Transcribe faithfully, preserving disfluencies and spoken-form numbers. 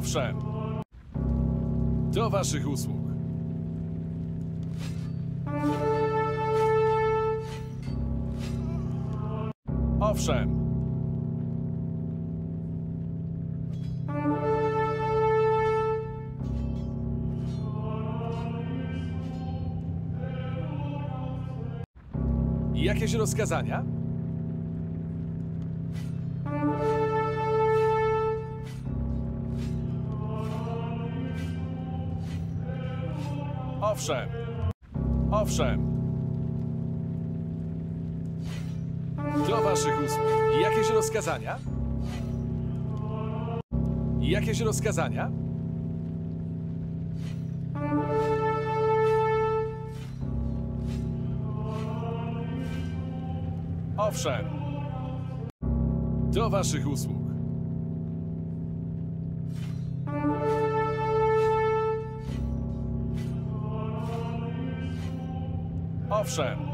owszem. Do waszych usług. Owszem. Jakieś rozkazania? Owszem. Owszem. Do waszych usług. Jakieś rozkazania? Jakieś rozkazania? Owszem. Do waszych usług. Owszem.